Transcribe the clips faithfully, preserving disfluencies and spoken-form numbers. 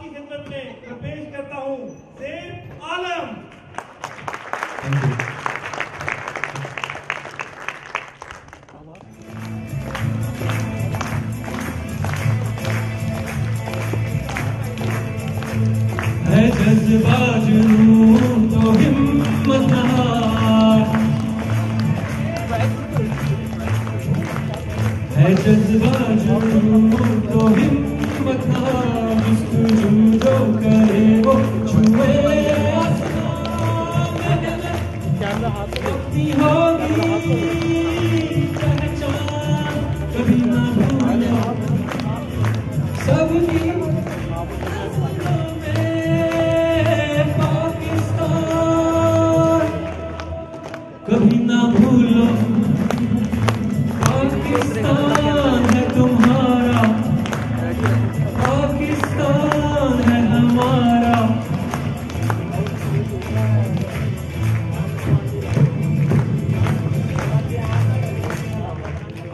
आपकी खिदमत में मैं पेश करता हूँ सैयद आलम। है जज्बा जुनून तो हिम्मत हार, है जज्बा जुनून तो हिम्मत हार, जिसको जो करे वो छुए होगी पहचान कभी ना भूले सबकी नजरों में पाकिस्तान कभी ना भूलो। पाकिस्तान है तुम्हारा, पाकिस्तान है हमारा,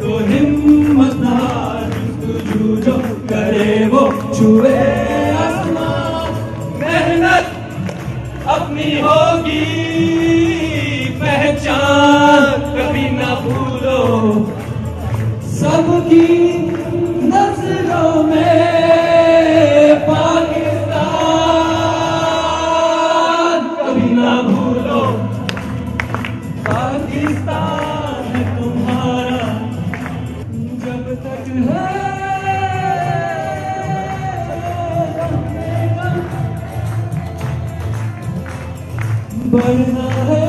तो हिम्मत हार, जिसको जो करे वो छुए आसमान, मेहनत अपनी होगी पहचान कभी ना भूलो सबकी नजरों में पाकिस्तान कभी ना भूलो। पाकिस्तान Bye.